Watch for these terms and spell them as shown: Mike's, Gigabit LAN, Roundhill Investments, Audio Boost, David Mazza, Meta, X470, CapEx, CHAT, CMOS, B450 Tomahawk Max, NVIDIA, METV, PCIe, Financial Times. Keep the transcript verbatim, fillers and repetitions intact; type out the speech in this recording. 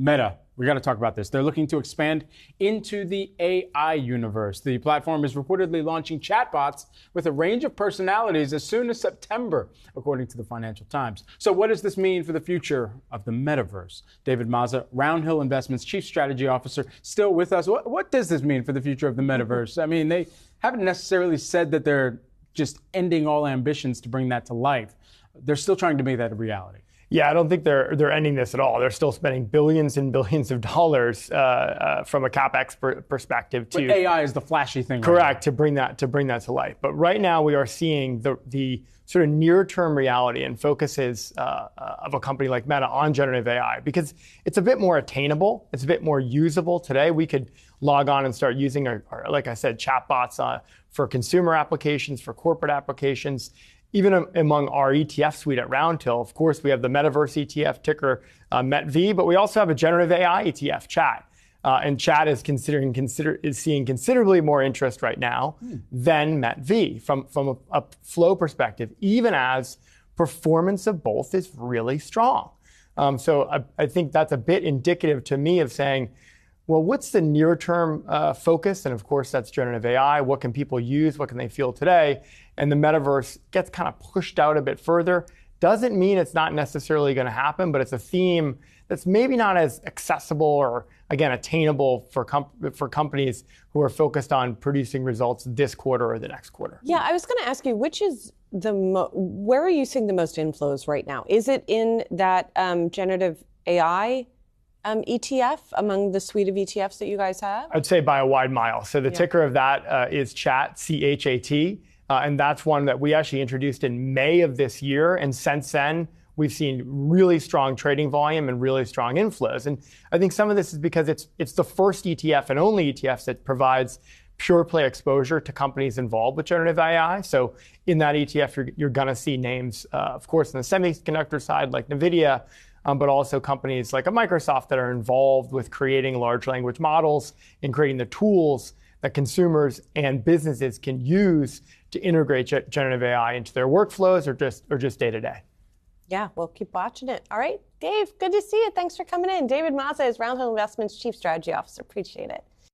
Meta, we got to talk about this. They're looking to expand into the A I universe. The platform is reportedly launching chatbots with a range of personalities as soon as September, according to the Financial Times. So what does this mean for the future of the metaverse? David Mazza, Roundhill Investments Chief Strategy Officer, still with us. What, what does this mean for the future of the metaverse? I mean, they haven't necessarily said that they're just ending all ambitions to bring that to life. They're still trying to make that a reality. Yeah, I don't think they're they're ending this at all. They're still spending billions and billions of dollars uh, uh, from a CapEx per perspective to but A I is the flashy thing. Correct, right? to bring that to bring that to life. But right now we are seeing the the sort of near term reality and focuses uh, uh, of a company like Meta on generative A I because it's a bit more attainable. It's a bit more usable today. We could log on and start using our, our like I said, chatbots uh, for consumer applications, for corporate applications. Even among our E T F suite at Roundhill, of course, we have the Metaverse E T F ticker uh, M E T V, but we also have a generative A I E T F, CHAT. Uh, and CHAT is considering consider is seeing considerably more interest right now hmm. than M E T V from from a, a flow perspective, even as performance of both is really strong. Um, so I, I think that's a bit indicative to me of saying, well, what's the near-term uh, focus? And of course, that's generative A I. What can people use? What can they feel today? And the metaverse gets kind of pushed out a bit further. Doesn't mean it's not necessarily going to happen, but it's a theme that's maybe not as accessible or, again, attainable for com for companies who are focused on producing results this quarter or the next quarter. Yeah, I was going to ask you, which is the mo where are you seeing the most inflows right now? Is it in that um, generative A I? Um, E T F among the suite of E T Fs that you guys have? I'd say by a wide mile. So the yeah. ticker of that uh, is CHAT, C H A T, uh, and that's one that we actually introduced in May of this year. And since then, we've seen really strong trading volume and really strong inflows. And I think some of this is because it's it's the first E T F and only E T F that provides pure play exposure to companies involved with generative A I. So in that E T F, you're, you're going to see names, uh, of course, on the semiconductor side like NVIDIA, Um, but also companies like a Microsoft that are involved with creating large language models and creating the tools that consumers and businesses can use to integrate generative A I into their workflows or just or just day to day. Yeah, we'll keep watching it. All right, Dave, good to see you. Thanks for coming in. David Mazza is Roundhill Investments Chief Strategy Officer. Appreciate it.